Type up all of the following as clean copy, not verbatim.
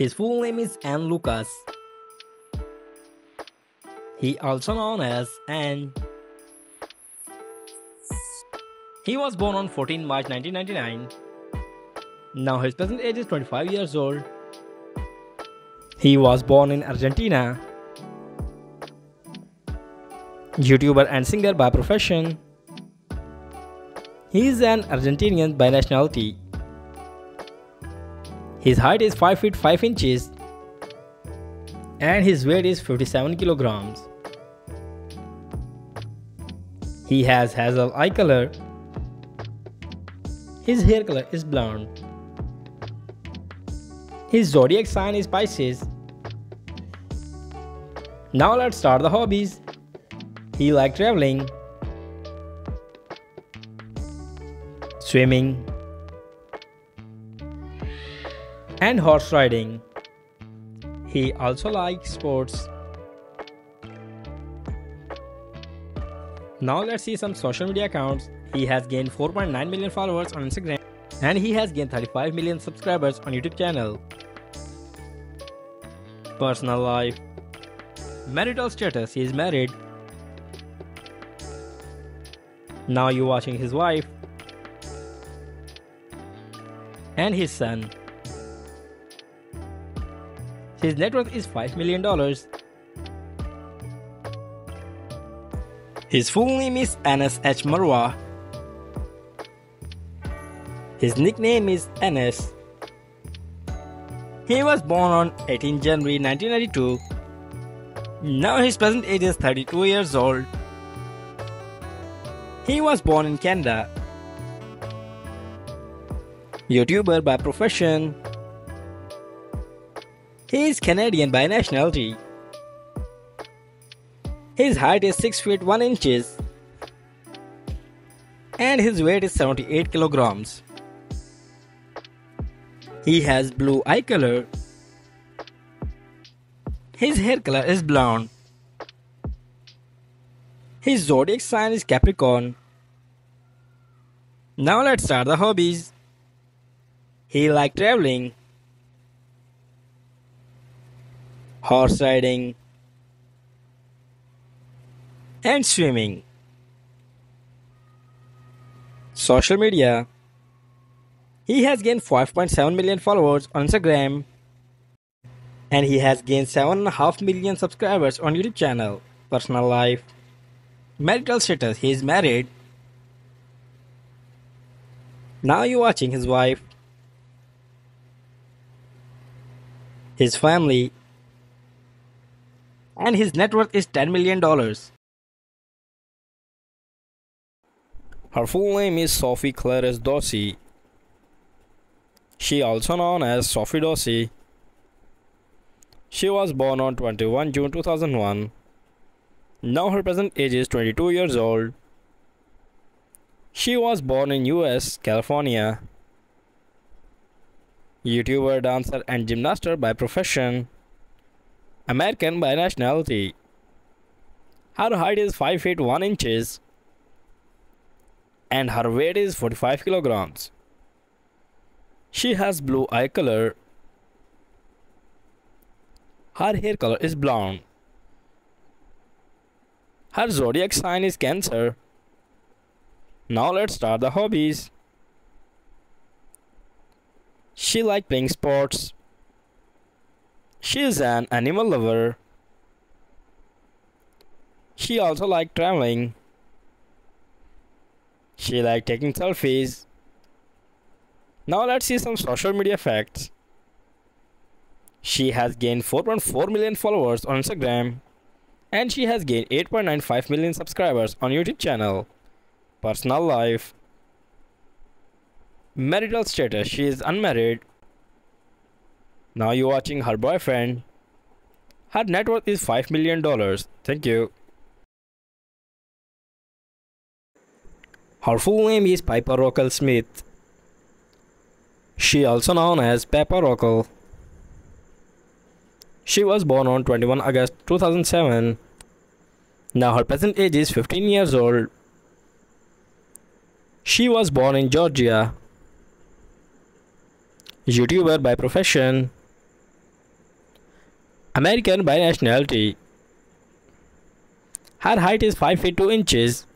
His full name is Ian Lucas. He also known as Ian. He was born on 14 March 1999. Now his present age is 25 years old. He was born in Argentina. YouTuber and singer by profession. He is an Argentinian by nationality. His height is 5 feet 5 inches and his weight is 57 kilograms. He has hazel eye color. His hair color is blonde. His zodiac sign is Pisces. Now let's start the hobbies. He likes traveling, swimming, and horse riding. He also likes sports. Now let's see some social media accounts. He has gained 4.9 million followers on Instagram and he has gained 35 million subscribers on YouTube channel. Personal life. Marital status. He is married. Now you're watching his wife and his son. His net worth is $5 million. His full name is Anas H. Marwa. His nickname is Anas. He was born on 18 January 1992. Now his present age is 32 years old. He was born in Canada. YouTuber by profession. He is Canadian by nationality. His height is 6 feet 1 inches and his weight is 78 kilograms. He has blue eye color. His hair color is blonde. His zodiac sign is Capricorn. Now let's start the hobbies. He likes traveling, horse riding, and swimming. Social media. He has gained 5.7 million followers on Instagram and he has gained 7.5 million subscribers on YouTube channel. Personal life. Marital status. He is married. Now you're watching his wife. His family. And his net worth is $10 million. Her full name is Sophie Clarice Dossi. She also known as Sophie Dossi. She was born on 21 June 2001. Now her present age is 22 years old. She was born in US, California. YouTuber, dancer and gymnaster by profession. American by nationality. Her height is 5 feet 1 inches and her weight is 45 kilograms. She has blue eye color. Her hair color is blonde. Her zodiac sign is Cancer. Now let's start the hobbies. She likes playing sports. She is an animal lover. She also likes traveling. She likes taking selfies. Now let's see some social media facts. She has gained 4.4 million followers on Instagram and she has gained 8.95 million subscribers on YouTube channel. Personal life. Marital status. She is unmarried. Now you're watching her boyfriend. Her net worth is $5 million. Thank you. Her full name is Piper Rockelle Smith. She also known as Piper Rockelle. She was born on 21 August 2007. Now her present age is 15 years old. She was born in Georgia. YouTuber by profession. American by nationality. Her height is 5 feet 2 inches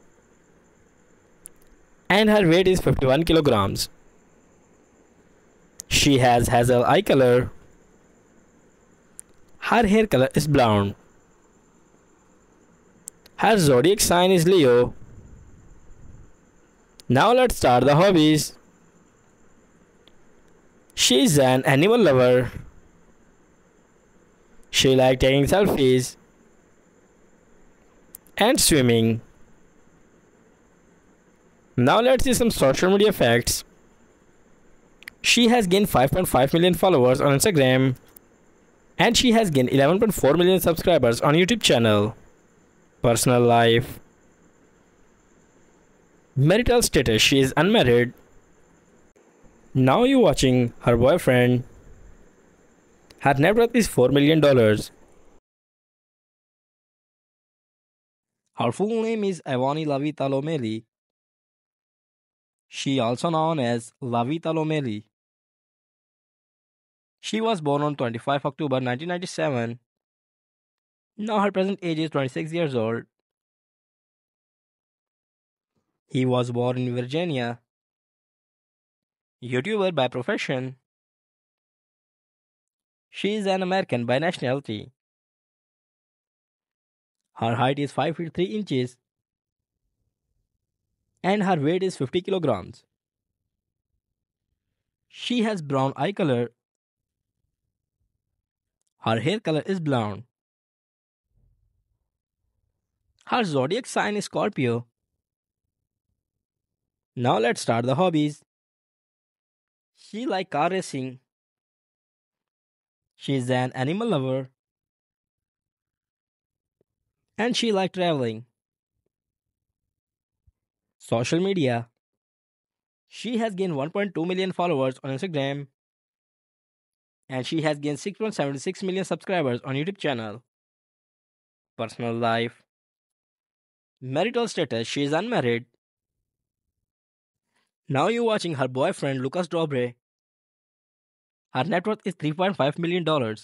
and her weight is 51 kilograms. She has hazel eye color. Her hair color is brown. Her zodiac sign is Leo. Now let's start the hobbies. She is an animal lover. She likes taking selfies and swimming. Now let's see some social media facts. She has gained 5.5 million followers on Instagram and she has gained 11.4 million subscribers on YouTube channel. Personal life. Marital status, she is unmarried. Now you're watching her boyfriend. Her net worth is $4 million. Her full name is Lavita Lomeli. She also known as Lavita Lomeli. She was born on 25 October 1997. Now her present age is 26 years old. He was born in Virginia. YouTuber by profession. She is an American by nationality. Her height is 5 feet 3 inches. And her weight is 50 kilograms. She has brown eye color. Her hair color is brown. Her zodiac sign is Scorpio. Now let's start the hobbies. She likes car racing. She is an animal lover. And she likes traveling. Social media. She has gained 1.2 million followers on Instagram. And she has gained 6.76 million subscribers on YouTube channel. Personal life. Marital status. She is unmarried. Now you're watching her boyfriend Lucas Dobre. Her net worth is $3.5 million.